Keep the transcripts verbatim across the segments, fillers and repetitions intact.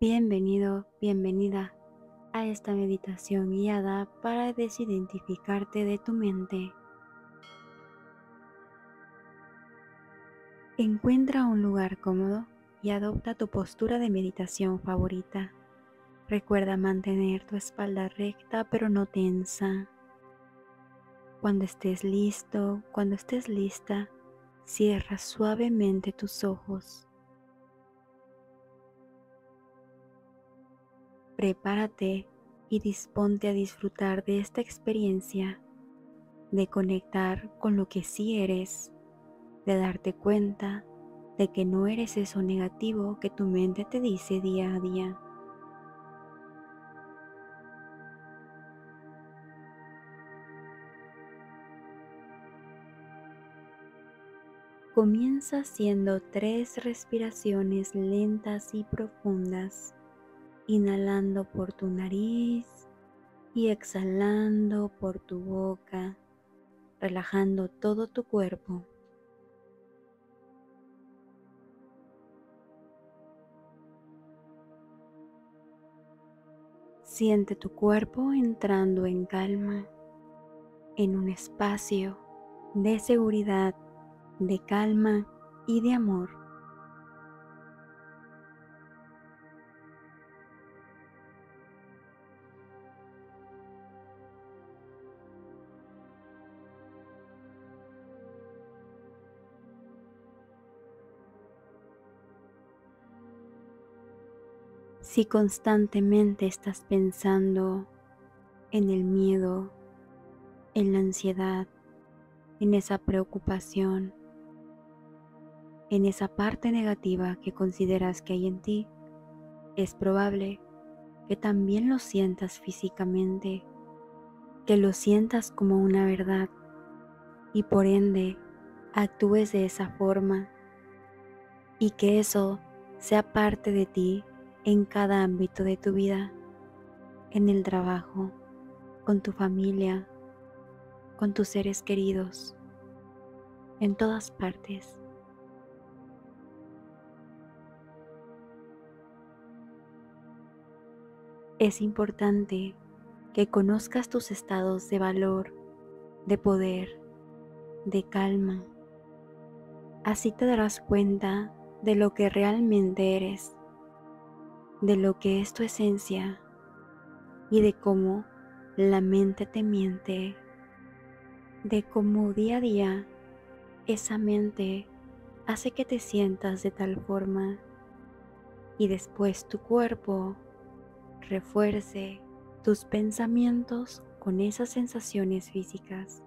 Bienvenido, bienvenida a esta meditación guiada para desidentificarte de tu mente. Encuentra un lugar cómodo y adopta tu postura de meditación favorita. Recuerda mantener tu espalda recta pero no tensa. Cuando estés listo, cuando estés lista, cierra suavemente tus ojos. Prepárate y disponte a disfrutar de esta experiencia, de conectar con lo que sí eres, de darte cuenta de que no eres eso negativo que tu mente te dice día a día. Comienza haciendo tres respiraciones lentas y profundas. Inhalando por tu nariz y exhalando por tu boca, relajando todo tu cuerpo. Siente tu cuerpo entrando en calma, en un espacio de seguridad, de calma y de amor. Si constantemente estás pensando en el miedo, en la ansiedad, en esa preocupación, en esa parte negativa que consideras que hay en ti, es probable que también lo sientas físicamente, que lo sientas como una verdad y por ende actúes de esa forma y que eso sea parte de ti. En cada ámbito de tu vida, en el trabajo, con tu familia, con tus seres queridos, en todas partes. Es importante que conozcas tus estados de valor, de poder, de calma. Así te darás cuenta de lo que realmente eres, de lo que es tu esencia y de cómo la mente te miente, de cómo día a día esa mente hace que te sientas de tal forma y después tu cuerpo refuerce tus pensamientos con esas sensaciones físicas.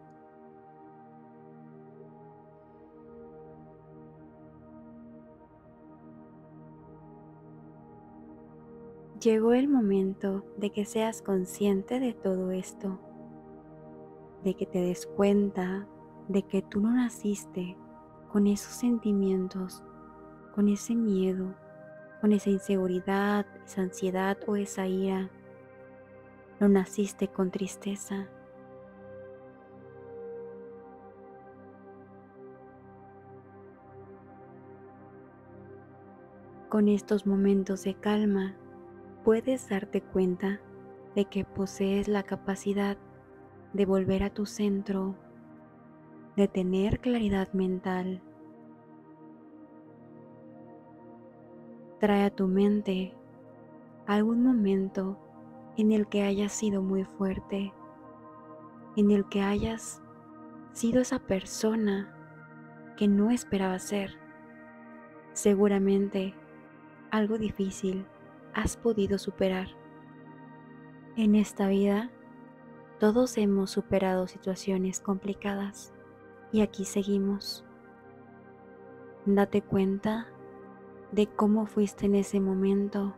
Llegó el momento de que seas consciente de todo esto, de que te des cuenta de que tú no naciste con esos sentimientos, con ese miedo, con esa inseguridad, esa ansiedad o esa ira. No naciste con tristeza. Con estos momentos de calma, puedes darte cuenta de que posees la capacidad de volver a tu centro, de tener claridad mental. Trae a tu mente algún momento en el que hayas sido muy fuerte, en el que hayas sido esa persona que no esperaba ser. Seguramente algo difícil has podido superar. En esta vida, todos hemos superado situaciones complicadas y aquí seguimos. Date cuenta de cómo fuiste en ese momento,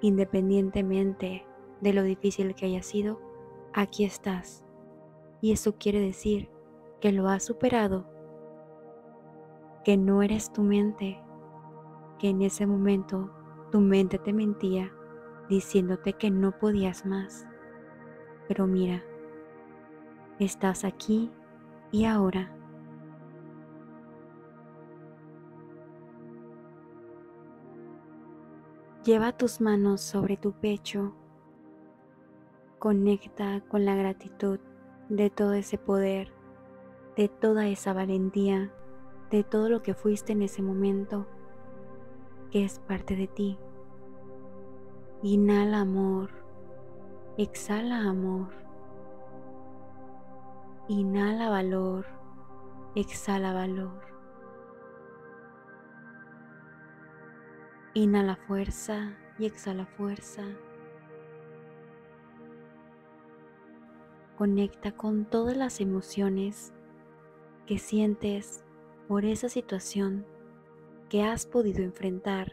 independientemente de lo difícil que haya sido. Aquí estás y eso quiere decir que lo has superado, que no eres tu mente, que en ese momento tu mente te mentía diciéndote que no podías más. Pero mira, estás aquí y ahora. Lleva tus manos sobre tu pecho. Conecta con la gratitud de todo ese poder, de toda esa valentía, de todo lo que fuiste en ese momento, que es parte de ti. Inhala amor, exhala amor. Inhala valor, exhala valor. Inhala fuerza y exhala fuerza. Conecta con todas las emociones que sientes por esa situación que has podido enfrentar.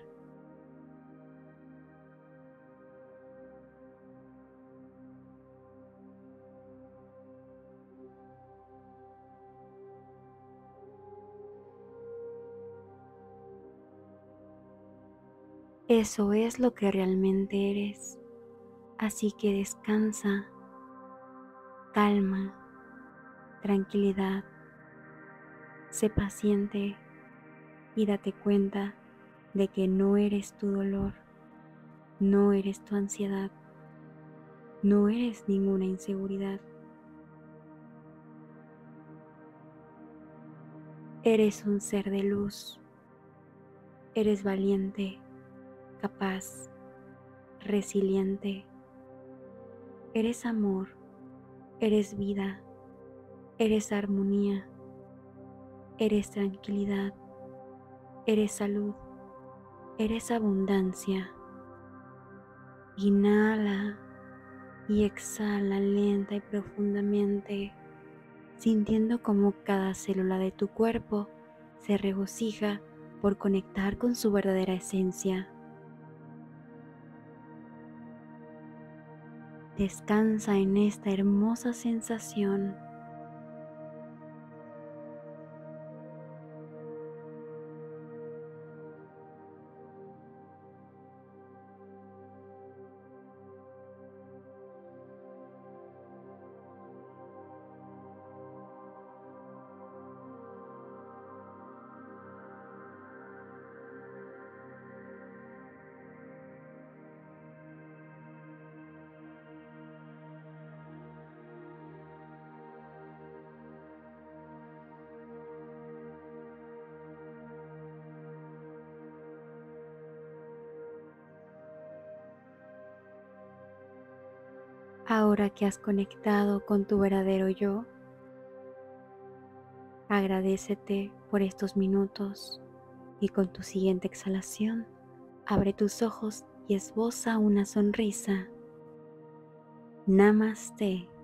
Eso es lo que realmente eres, así que descansa, calma, tranquilidad, sé paciente y date cuenta de que no eres tu dolor, no eres tu ansiedad, no eres ninguna inseguridad. Eres un ser de luz, eres valiente, capaz, resiliente, eres amor, eres vida, eres armonía, eres tranquilidad, eres salud, eres abundancia. Inhala y exhala lenta y profundamente, sintiendo como cada célula de tu cuerpo se regocija por conectar con su verdadera esencia. Descansa en esta hermosa sensación. Ahora que has conectado con tu verdadero yo, agradécete por estos minutos y con tu siguiente exhalación, abre tus ojos y esboza una sonrisa. Namasté.